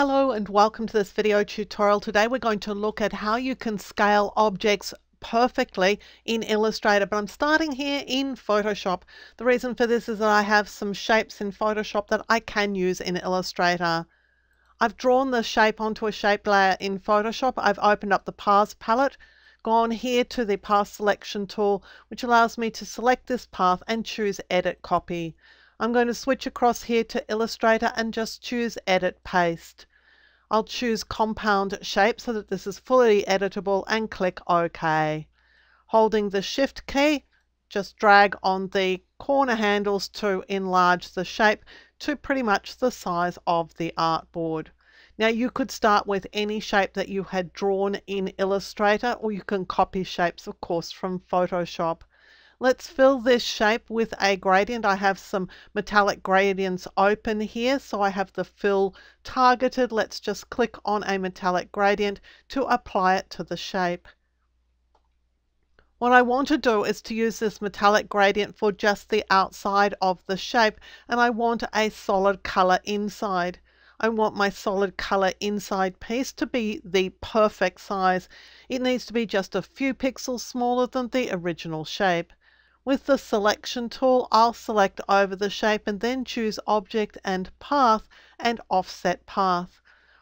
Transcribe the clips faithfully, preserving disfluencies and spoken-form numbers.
Hello and welcome to this video tutorial. Today we're going to look at how you can scale objects perfectly in Illustrator, but I'm starting here in Photoshop. The reason for this is that I have some shapes in Photoshop that I can use in Illustrator. I've drawn the shape onto a shape layer in Photoshop. I've opened up the Paths palette, gone here to the Path Selection tool, which allows me to select this path and choose Edit Copy. I'm going to switch across here to Illustrator and just choose Edit Paste. I'll choose Compound Shape so that this is fully editable and click OK. Holding the Shift key, just drag on the corner handles to enlarge the shape to pretty much the size of the artboard. Now you could start with any shape that you had drawn in Illustrator, or you can copy shapes of course from Photoshop. Let's fill this shape with a gradient. I have some metallic gradients open here, so I have the fill targeted. Let's just click on a metallic gradient to apply it to the shape. What I want to do is to use this metallic gradient for just the outside of the shape, and I want a solid color inside. I want my solid color inside piece to be the perfect size. It needs to be just a few pixels smaller than the original shape. With the selection tool, I'll select over the shape and then choose Object and Path and Offset Path.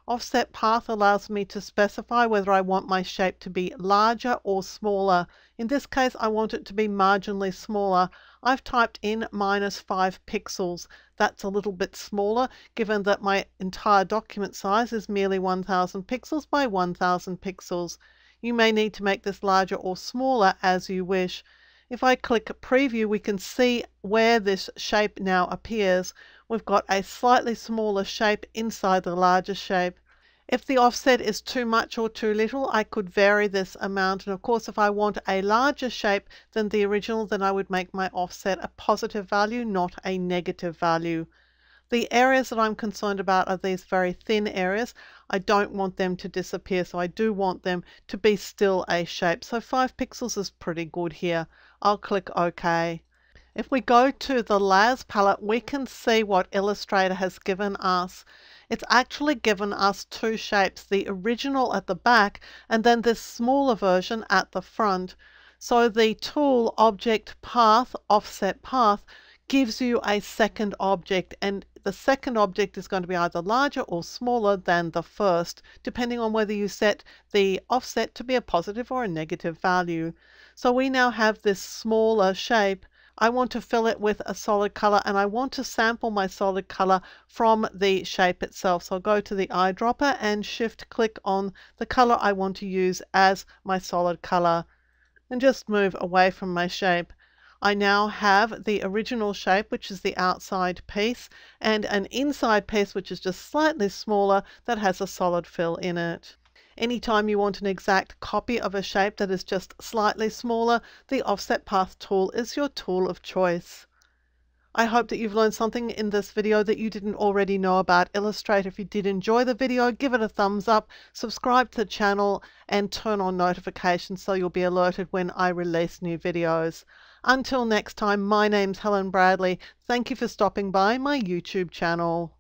Offset Path allows me to specify whether I want my shape to be larger or smaller. In this case, I want it to be marginally smaller. I've typed in minus five pixels. That's a little bit smaller, given that my entire document size is merely one thousand pixels by one thousand pixels. You may need to make this larger or smaller as you wish. If I click preview, we can see where this shape now appears. We've got a slightly smaller shape inside the larger shape. If the offset is too much or too little, I could vary this amount. And of course, if I want a larger shape than the original, then I would make my offset a positive value, not a negative value. The areas that I'm concerned about are these very thin areas. I don't want them to disappear, so I do want them to be still a shape. So five pixels is pretty good here. I'll click OK. If we go to the Layers palette, we can see what Illustrator has given us. It's actually given us two shapes, the original at the back and then this smaller version at the front. So the tool Object Path, Offset Path, gives you a second object, and the second object is going to be either larger or smaller than the first, depending on whether you set the offset to be a positive or a negative value. So we now have this smaller shape. I want to fill it with a solid color, and I want to sample my solid color from the shape itself. So I'll go to the eyedropper and shift click on the color I want to use as my solid color and just move away from my shape. I now have the original shape, which is the outside piece, and an inside piece, which is just slightly smaller, that has a solid fill in it. Anytime you want an exact copy of a shape that is just slightly smaller, the Offset Path tool is your tool of choice. I hope that you've learned something in this video that you didn't already know about Illustrator. If you did enjoy the video, give it a thumbs up, subscribe to the channel, and turn on notifications so you'll be alerted when I release new videos. Until next time, my name's Helen Bradley. Thank you for stopping by my YouTube channel.